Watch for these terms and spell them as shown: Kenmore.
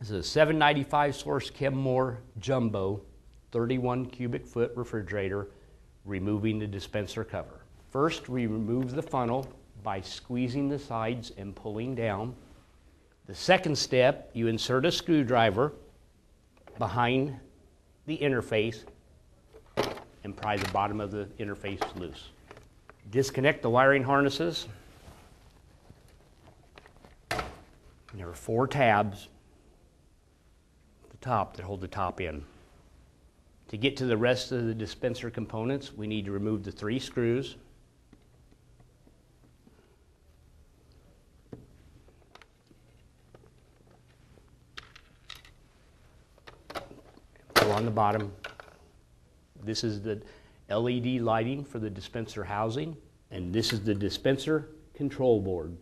This is a 795 source Kenmore Jumbo 31 cubic foot refrigerator, removing the dispenser cover. First, we remove the funnel by squeezing the sides and pulling down. The second step, you insert a screwdriver behind the interface and pry the bottom of the interface loose. Disconnect the wiring harnesses. And there are 4 tabs at the top that hold the top in. To get to the rest of the dispenser components, we need to remove the 3 screws. Pull on the bottom. This is the LED lighting for the dispenser housing, and this is the dispenser control board.